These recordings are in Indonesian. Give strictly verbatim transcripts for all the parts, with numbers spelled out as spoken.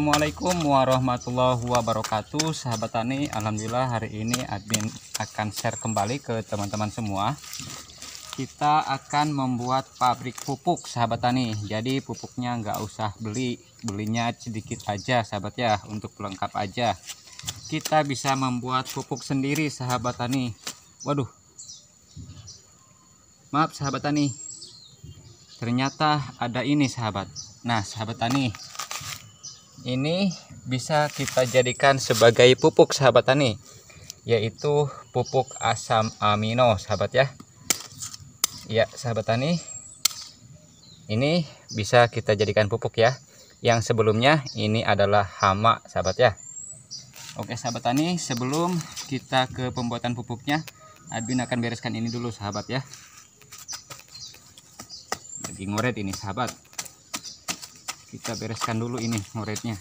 Assalamualaikum warahmatullahi wabarakatuh, sahabat tani. Alhamdulillah hari ini admin akan share kembali ke teman-teman semua. Kita akan membuat pabrik pupuk, sahabat tani. Jadi pupuknya nggak usah beli, belinya sedikit aja, sahabat ya, untuk pelengkap aja. Kita bisa membuat pupuk sendiri, sahabat tani. Waduh, maaf sahabat tani, ternyata ada ini sahabat. Nah sahabat tani, ini bisa kita jadikan sebagai pupuk sahabat tani, yaitu pupuk asam amino sahabat ya. Ya sahabat tani, ini bisa kita jadikan pupuk ya. Yang sebelumnya ini adalah hama sahabat ya. Oke sahabat tani, sebelum kita ke pembuatan pupuknya, admin akan bereskan ini dulu sahabat ya. Lagi ngoret ini sahabat, kita bereskan dulu ini ngoretnya.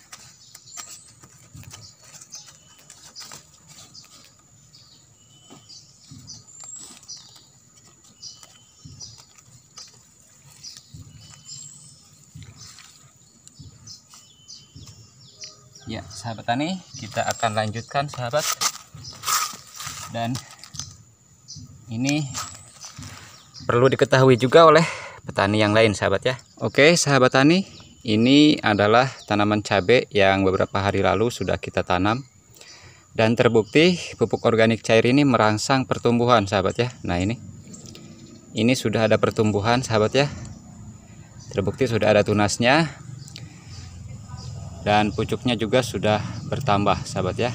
Ya sahabat tani, kita akan lanjutkan sahabat. Dan ini perlu diketahui juga oleh petani yang lain sahabat ya. Oke sahabat tani, ini adalah tanaman cabai yang beberapa hari lalu sudah kita tanam, dan terbukti pupuk organik cair ini merangsang pertumbuhan sahabat ya. Nah ini ini sudah ada pertumbuhan sahabat ya, terbukti sudah ada tunasnya, dan pucuknya juga sudah bertambah sahabat ya.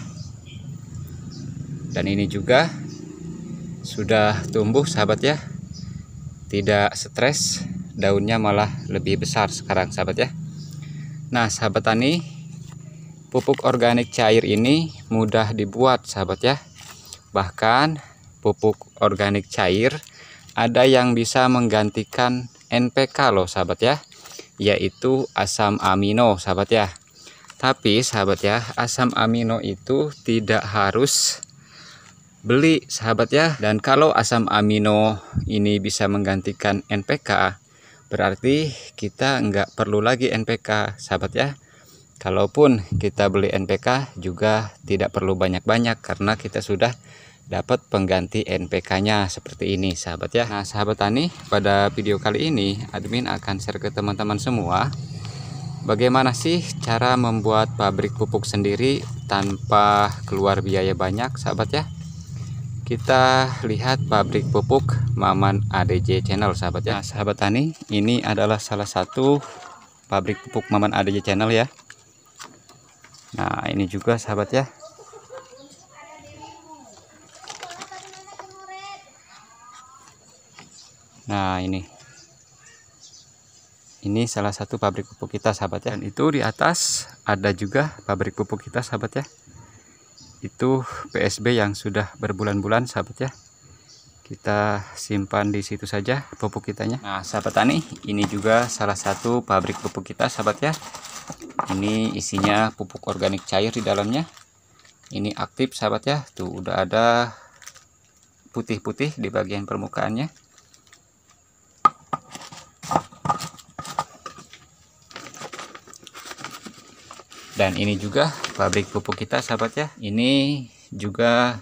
Dan ini juga sudah tumbuh sahabat ya, tidak stres, daunnya malah lebih besar sekarang sahabat ya. Nah sahabat tani, pupuk organik cair ini mudah dibuat sahabat ya. Bahkan pupuk organik cair ada yang bisa menggantikan N P K loh sahabat ya, yaitu asam amino sahabat ya. Tapi sahabat ya, asam amino itu tidak harus beli sahabat ya. Dan kalau asam amino ini bisa menggantikan N P K, berarti kita nggak perlu lagi N P K sahabat ya. Kalaupun kita beli N P K juga tidak perlu banyak-banyak, karena kita sudah dapat pengganti N P K nya seperti ini sahabat ya. Nah sahabat tani, pada video kali ini admin akan share ke teman-teman semua bagaimana sih cara membuat pabrik pupuk sendiri tanpa keluar biaya banyak sahabat ya. Kita lihat pabrik pupuk Maman adj channel sahabat ya. Nah, sahabat tani, ini adalah salah satu pabrik pupuk Maman adj channel ya. Nah ini juga sahabat ya. Nah ini ini salah satu pabrik pupuk kita sahabat ya. Dan itu di atas ada juga pabrik pupuk kita sahabat ya, itu P S B yang sudah berbulan-bulan sahabat ya. Kita simpan di situ saja pupuk kitanya. Nah sahabat tani, ini juga salah satu pabrik pupuk kita sahabat ya. Ini isinya pupuk organik cair di dalamnya. Ini aktif sahabat ya, tuh udah ada putih-putih di bagian permukaannya. Dan ini juga pabrik pupuk kita sahabat ya. Ini juga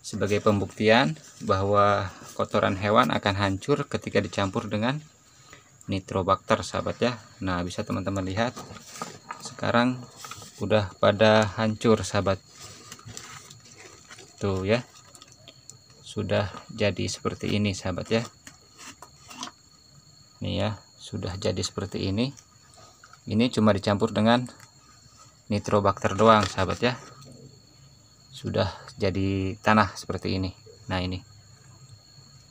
sebagai pembuktian bahwa kotoran hewan akan hancur ketika dicampur dengan nitrobakter sahabat ya. Nah bisa teman-teman lihat sekarang udah pada hancur sahabat. Tuh ya, sudah jadi seperti ini sahabat ya. Nih ya, sudah jadi seperti ini. Ini cuma dicampur dengan nitrobakter doang sahabat ya, sudah jadi tanah seperti ini. Nah ini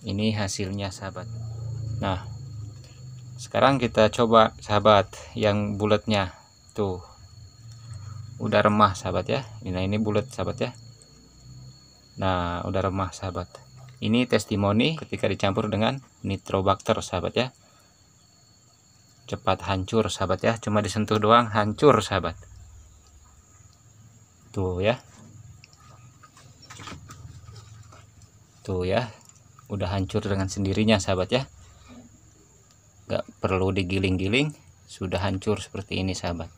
ini hasilnya sahabat. Nah sekarang kita coba sahabat yang bulatnya, tuh udah remah sahabat ya. Nah ini bulat sahabat ya. Nah udah remah sahabat. Ini testimoni ketika dicampur dengan nitrobakter sahabat ya, cepat hancur sahabat ya, cuma disentuh doang hancur sahabat. Tuh ya, tuh ya, udah hancur dengan sendirinya sahabat ya, nggak perlu digiling-giling, sudah hancur seperti ini sahabat.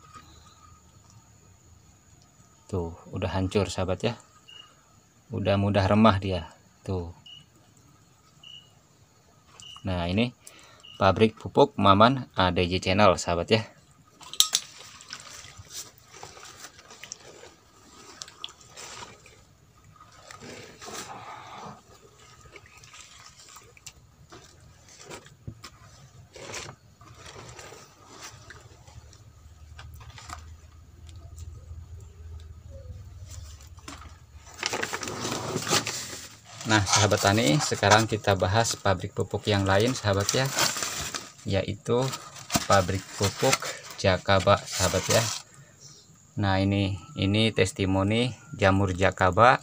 Tuh, udah hancur sahabat ya. Udah mudah remah dia. Tuh. Nah, ini pabrik pupuk Maman A D J Channel sahabat ya. Nah sahabat tani, sekarang kita bahas pabrik pupuk yang lain sahabat ya, yaitu pabrik pupuk jakaba sahabat ya. Nah ini ini testimoni jamur jakaba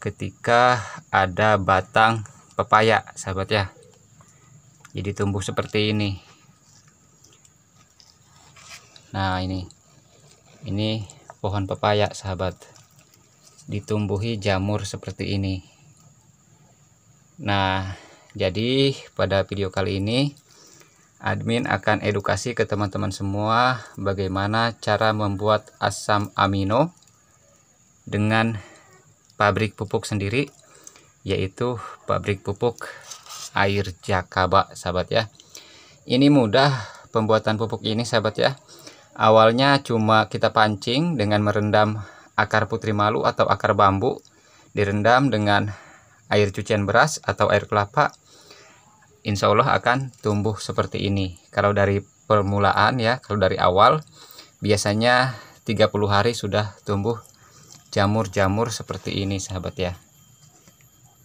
ketika ada batang pepaya sahabat ya, jadi tumbuh seperti ini. Nah ini ini pohon pepaya sahabat, ditumbuhi jamur seperti ini. Nah, jadi pada video kali ini admin akan edukasi ke teman-teman semua bagaimana cara membuat asam amino dengan pabrik pupuk sendiri, yaitu pabrik pupuk air jakaba sahabat ya. Ini mudah pembuatan pupuk ini sahabat ya. Awalnya cuma kita pancing dengan merendam akar putri malu atau akar bambu, direndam dengan air cucian beras atau air kelapa, insya Allah akan tumbuh seperti ini. Kalau dari permulaan ya, kalau dari awal biasanya tiga puluh hari sudah tumbuh jamur-jamur seperti ini sahabat ya.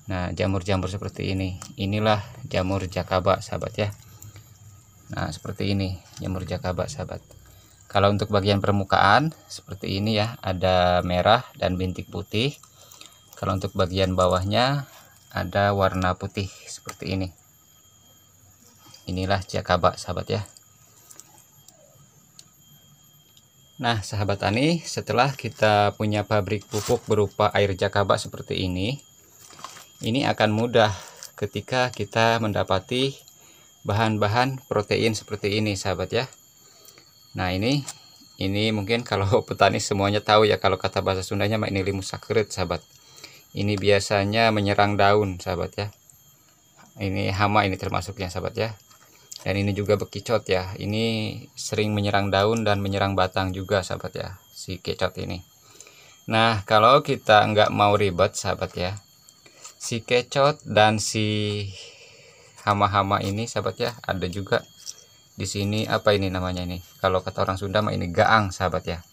Nah jamur-jamur seperti ini, inilah jamur jakaba sahabat ya. Nah seperti ini jamur jakaba sahabat. Kalau untuk bagian permukaan seperti ini ya, ada merah dan bintik putih. Kalau untuk bagian bawahnya ada warna putih seperti ini. Inilah jakaba sahabat ya. Nah sahabat tani, setelah kita punya pabrik pupuk berupa air jakaba seperti ini, ini akan mudah ketika kita mendapati bahan-bahan protein seperti ini sahabat ya. Nah ini ini mungkin kalau petani semuanya tahu ya, kalau kata bahasa Sundanya ini limus sakrit sahabat. Ini biasanya menyerang daun sahabat ya. Ini hama, ini termasuknya sahabat ya. Dan ini juga bekicot ya. Ini sering menyerang daun dan menyerang batang juga sahabat ya, si kecot ini. Nah kalau kita nggak mau ribet sahabat ya, si kecot dan si hama-hama ini sahabat ya, ada juga di sini, apa ini namanya ini, kalau kata orang Sunda mah ini gaang sahabat ya.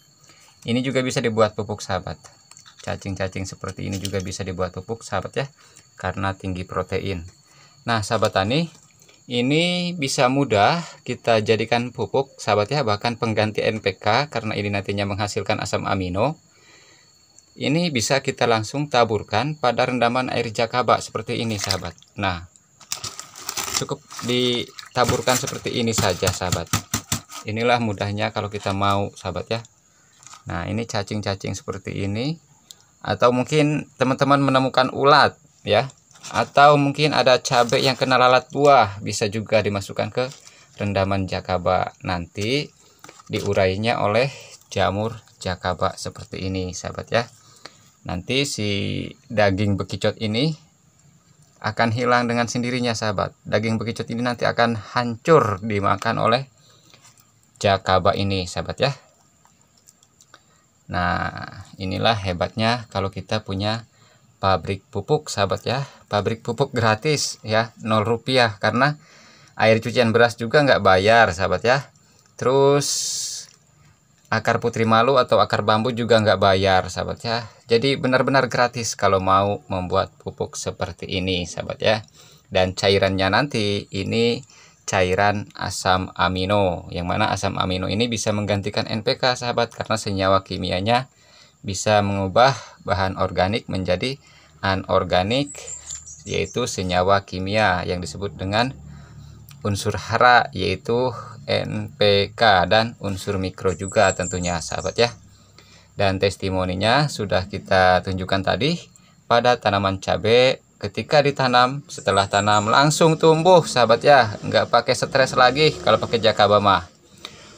Ini juga bisa dibuat pupuk sahabat. Cacing-cacing seperti ini juga bisa dibuat pupuk sahabat ya, karena tinggi protein. Nah sahabat tani, ini bisa mudah kita jadikan pupuk sahabat ya, bahkan pengganti N P K, karena ini nantinya menghasilkan asam amino. Ini bisa kita langsung taburkan pada rendaman air jakaba seperti ini sahabat. Nah cukup ditaburkan seperti ini saja sahabat. Inilah mudahnya kalau kita mau sahabat ya. Nah ini cacing-cacing seperti ini, atau mungkin teman-teman menemukan ulat ya, atau mungkin ada cabai yang kena lalat buah, bisa juga dimasukkan ke rendaman jakaba, nanti diurainya oleh jamur jakaba seperti ini sahabat ya. Nanti si daging bekicot ini akan hilang dengan sendirinya sahabat. Daging bekicot ini nanti akan hancur dimakan oleh jakaba ini sahabat ya. Nah inilah hebatnya kalau kita punya pabrik pupuk sahabat ya. Pabrik pupuk gratis ya, nol rupiah, karena air cucian beras juga nggak bayar sahabat ya. Terus akar putri malu atau akar bambu juga nggak bayar sahabat ya. Jadi benar-benar gratis kalau mau membuat pupuk seperti ini sahabat ya. Dan cairannya nanti ini cairan asam amino, yang mana asam amino ini bisa menggantikan N P K sahabat, karena senyawa kimianya bisa mengubah bahan organik menjadi anorganik, yaitu senyawa kimia yang disebut dengan unsur hara, yaitu N P K, dan unsur mikro juga tentunya sahabat ya. Dan testimoninya sudah kita tunjukkan tadi pada tanaman cabai. Ketika ditanam, setelah tanam langsung tumbuh sahabat ya, nggak pakai stres lagi kalau pakai jakaba mah.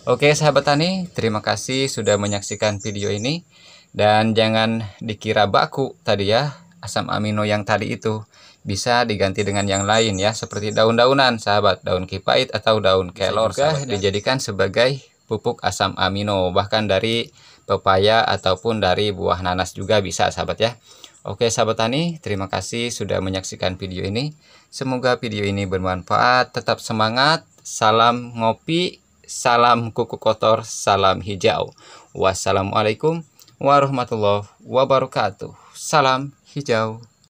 Oke sahabat tani, terima kasih sudah menyaksikan video ini. Dan jangan dikira baku tadi ya, asam amino yang tadi itu bisa diganti dengan yang lain ya, seperti daun-daunan sahabat, daun kipait atau daun kelor sahabat, dijadikan sebagai pupuk asam amino, bahkan dari pepaya ataupun dari buah nanas juga bisa sahabat ya. Oke sahabat tani, terima kasih sudah menyaksikan video ini, semoga video ini bermanfaat. Tetap semangat, salam ngopi, salam kuku kotor, salam hijau. Wassalamualaikum warahmatullahi wabarakatuh. Salam hijau.